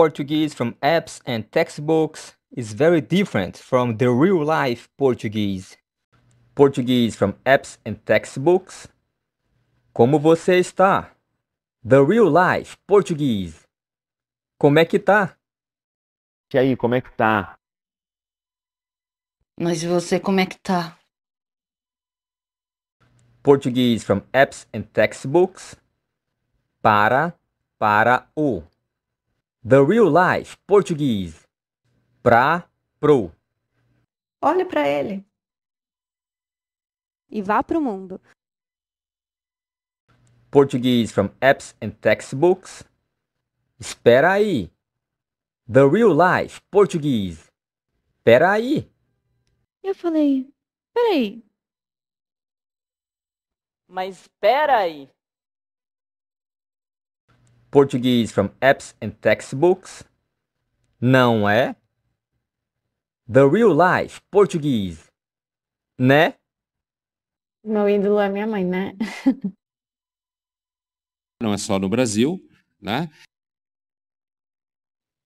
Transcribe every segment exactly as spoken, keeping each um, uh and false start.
Portuguese from apps and textbooks is very different from the real-life Portuguese. Portuguese from apps and textbooks. Como você está? The real-life Portuguese. Como é que tá? E aí, como é que tá? Mas você, como é que tá? Portuguese from apps and textbooks. Para, para o. The real life Portuguese. Pra, pro. Olhe pra ele. E vá pro mundo. Portuguese from apps and textbooks. Espera aí. The real life Portuguese. Espera aí. Eu falei, espera aí. Mas espera aí. Portuguese from apps and textbooks. Não é? The real life Portuguese. Né? Meu ídolo é minha mãe, né? Não é só no Brasil, né?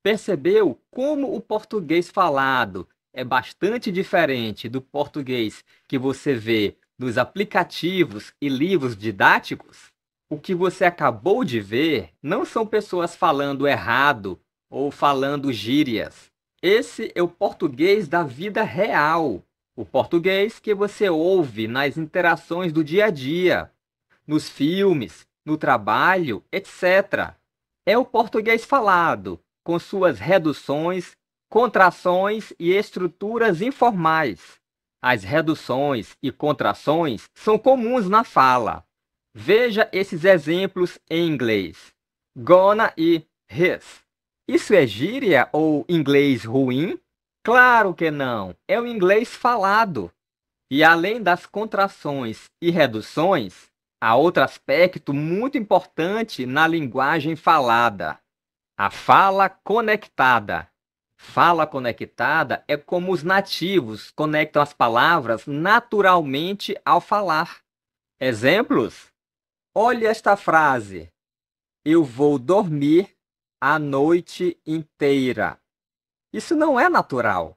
Percebeu como o português falado é bastante diferente do português que você vê nos aplicativos e livros didáticos? O que você acabou de ver não são pessoas falando errado ou falando gírias. Esse é o português da vida real, o português que você ouve nas interações do dia a dia, nos filmes, no trabalho, etcétera. É o português falado, com suas reduções, contrações e estruturas informais. As reduções e contrações são comuns na fala. Veja esses exemplos em inglês. Gonna e his. Isso é gíria ou inglês ruim? Claro que não. É o inglês falado. E além das contrações e reduções, há outro aspecto muito importante na linguagem falada. A fala conectada. Fala conectada é como os nativos conectam as palavras naturalmente ao falar. Exemplos? Olha esta frase. Eu vou dormir a noite inteira. Isso não é natural.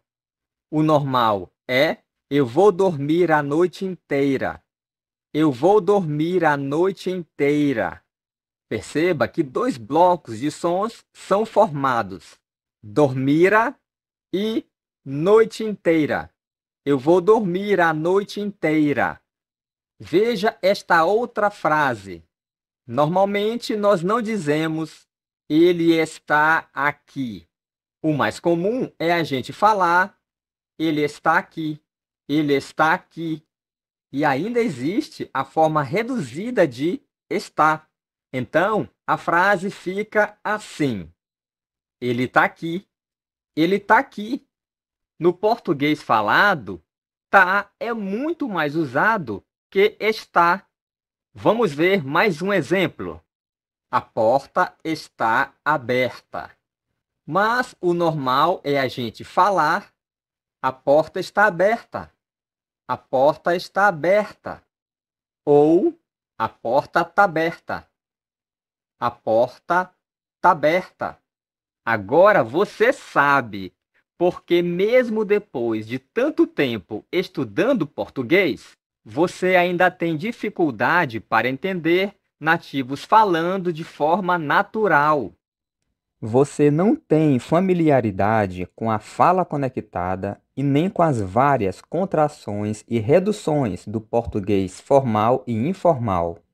O normal é eu vou dormir a noite inteira. Eu vou dormir a noite inteira. Perceba que dois blocos de sons são formados. Dormira e noite inteira. Eu vou dormir a noite inteira. Veja esta outra frase. Normalmente, nós não dizemos, ele está aqui. O mais comum é a gente falar, ele está aqui, ele está aqui. E ainda existe a forma reduzida de está. Então, a frase fica assim. Ele está aqui, ele está aqui. No português falado, tá é muito mais usado que está. Vamos ver mais um exemplo. A porta está aberta. Mas o normal é a gente falar, a porta está aberta. A porta está aberta. Ou a porta está aberta. A porta está aberta. Agora você sabe, porque mesmo depois de tanto tempo estudando português, você ainda tem dificuldade para entender nativos falando de forma natural. Você não tem familiaridade com a fala conectada e nem com as várias contrações e reduções do português formal e informal.